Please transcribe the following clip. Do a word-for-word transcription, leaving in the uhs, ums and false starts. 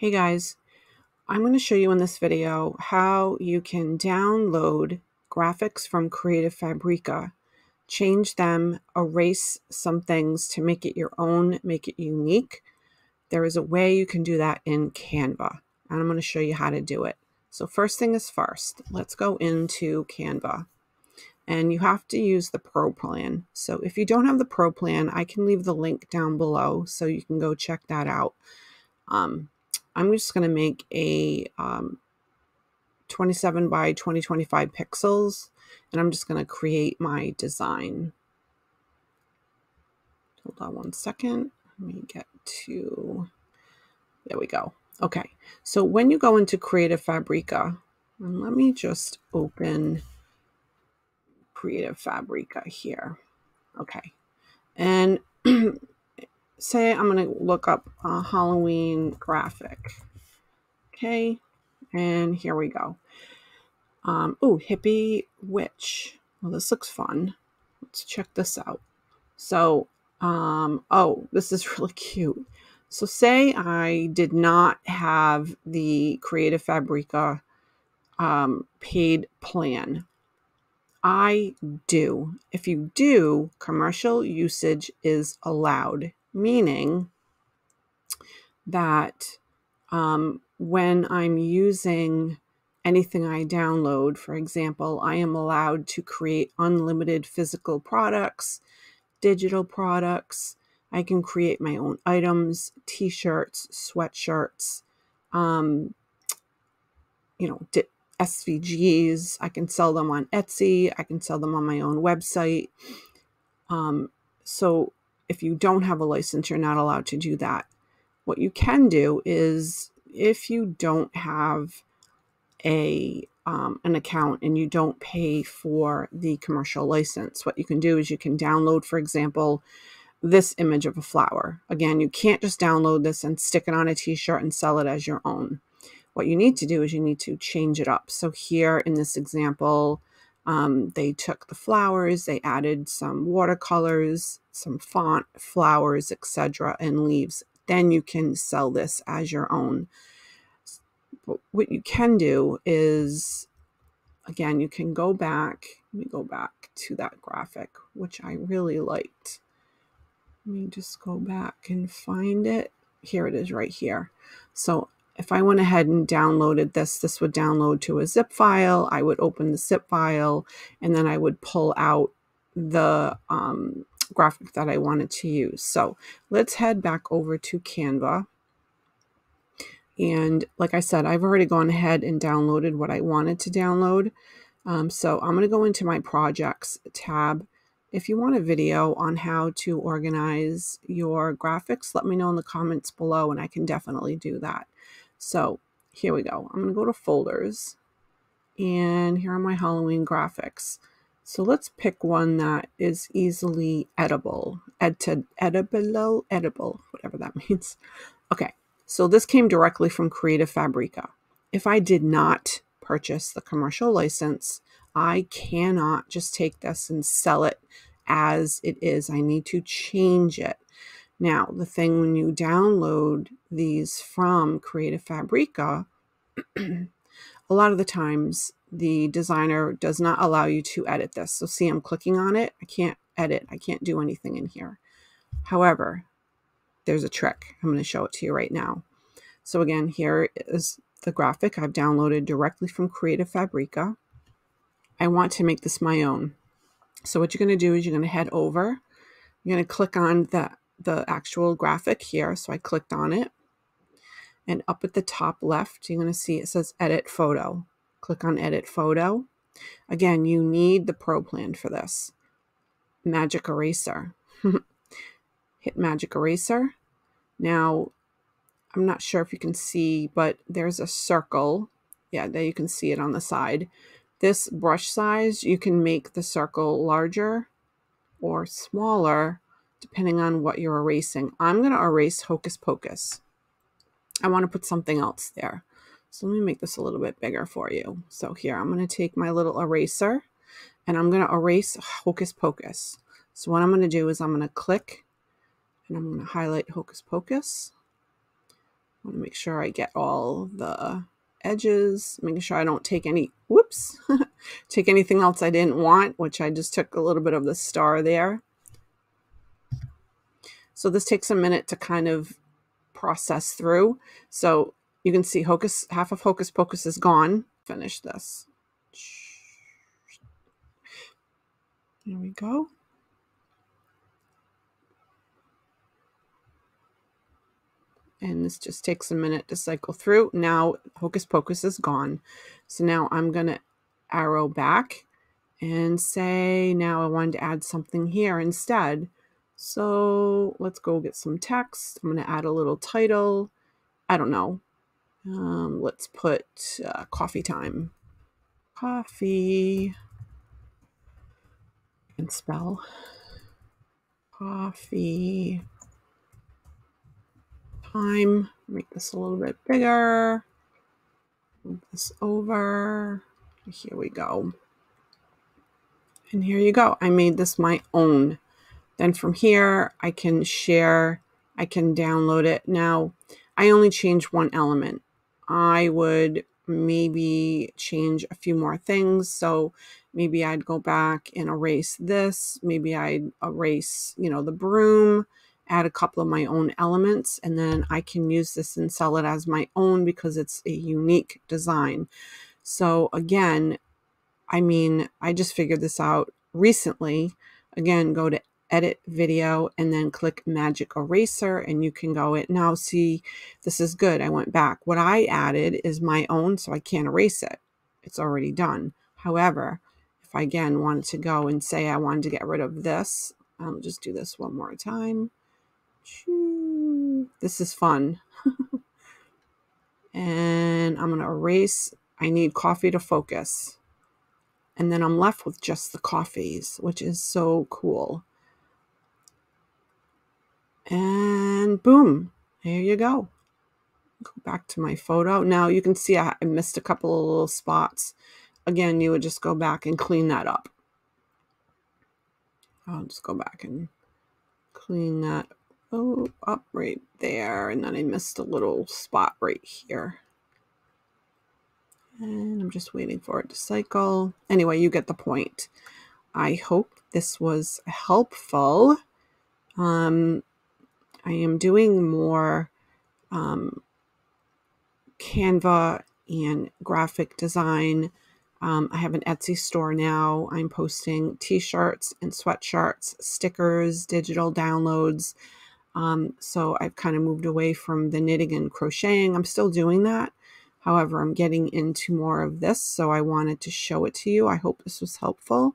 Hey guys, I'm going to show you in this video how you can download graphics from Creative Fabrica, change them, erase some things to make it your own, make it unique. There is a way you can do that in Canva, and I'm going to show you how to do it. So first thing is first, let's go into Canva, and you have to use the Pro plan. So if you don't have the Pro plan, I can leave the link down below so you can go check that out. Um, I'm just going to make a um, twenty-seven by twenty, twenty-five pixels, and I'm just going to create my design. Hold on one second. Let me get to, there we go. Okay. So when you go into Creative Fabrica, and let me just open Creative Fabrica here. Okay. And say I'm going to look up a Halloween graphic. Okay. And here we go. Um, oh, hippie witch. Well, this looks fun. Let's check this out. So, um, oh, this is really cute. So say I did not have the Creative Fabrica um, paid plan. I do. If you do, commercial usage is allowed. Meaning that um, when I'm using anything I download, for example, I am allowed to create unlimited physical products, digital products. I can create my own items, t-shirts, sweatshirts, um, you know, S V Gs. I can sell them on Etsy. I can sell them on my own website. Um, so if you don't have a license, you're not allowed to do that. What you can do is if you don't have a um, an account and you don't pay for the commercial license, what you can do is you can download, for example, this image of a flower. Again, you can't just download this and stick it on a t-shirt and sell it as your own. What you need to do is you need to change it up. So here in this example, Um, they took the flowers, they added some watercolors, some font, flowers, et cetera, and leaves. Then you can sell this as your own. But what you can do is, again, you can go back. Let me go back to that graphic, which I really liked. Let me just go back and find it. Here it is right here. So if I went ahead and downloaded this, this would download to a zip file. I would open the zip file, and then I would pull out the um, graphic that I wanted to use. So let's head back over to Canva. And like I said, I've already gone ahead and downloaded what I wanted to download. Um, so I'm going to go into my projects tab. If you want a video on how to organize your graphics, let me know in the comments below, and I can definitely do that. So here we go. I'm going to go to folders, and here are my Halloween graphics. So let's pick one that is easily edible, Ed edible, edible, whatever that means. Okay. So this came directly from Creative Fabrica. If I did not purchase the commercial license, I cannot just take this and sell it as it is. I need to change it. Now, the thing when you download these from Creative Fabrica, a lot of the times the designer does not allow you to edit this. So see, I'm clicking on it. I can't edit. I can't do anything in here. However, there's a trick. I'm going to show it to you right now. So again, here is the graphic I've downloaded directly from Creative Fabrica. I want to make this my own. So what you're going to do is you're going to head over. You're going to click on the the actual graphic here. So I clicked on it, and up at the top left, you're going to see it says edit photo. Click on edit photo. Again, you need the Pro plan for this. Magic Eraser. Hit Magic Eraser. Now, I'm not sure if you can see, but there's a circle. Yeah, there you can see it on the side. This brush size, you can make the circle larger or smaller, depending on what you're erasing. I'm going to erase Hocus Pocus. I want to put something else there. So let me make this a little bit bigger for you. So here, I'm going to take my little eraser, and I'm going to erase Hocus Pocus. So what I'm going to do is I'm going to click, and I'm going to highlight Hocus Pocus. I want to make sure I get all the edges, making sure I don't take any, whoops, take anything else I didn't want, which I just took a little bit of the star there. So this takes a minute to kind of process through. So you can see Hocus, half of Hocus Pocus is gone. Finish this. There we go. And this just takes a minute to cycle through. Now Hocus Pocus is gone. So now I'm going to arrow back and say, now I wanted to add something here instead. So let's go get some text. I'm going to add a little title. I don't know. Um, let's put uh, coffee time. Coffee. And spell. Coffee. Time. Make this a little bit bigger. Move this over. Here we go. And here you go. I made this my own. Then from here, I can share. I can download it. Now, I only changed one element. I would maybe change a few more things. So maybe I'd go back and erase this. Maybe I'd erase, you know, the broom. Add a couple of my own elements, and then I can use this and sell it as my own because it's a unique design. So again, I mean, I just figured this out recently. Again, go to edit video and then click Magic Eraser, and you can go it now. See, this is good. I went back. What I added is my own, so I can't erase it. It's already done. However, if I again wanted to go and say I wanted to get rid of this, um, just do this one more time. This is fun. And I'm going to erase. I need coffee to focus. And then I'm left with just the coffees, which is so cool. And boom, there you go. Go back to my photo. Now you can see I missed a couple of little spots. Again, you would just go back and clean that up. I'll just go back and clean that up. Oh, up right there, and then I missed a little spot right here. And I'm just waiting for it to cycle. Anyway, you get the point. I hope this was helpful. Um, I am doing more um, Canva and graphic design. Um, I have an Etsy store now. I'm posting t-shirts and sweatshirts, stickers, digital downloads. Um, so I've kind of moved away from the knitting and crocheting. I'm still doing that. However, I'm getting into more of this. So I wanted to show it to you. I hope this was helpful.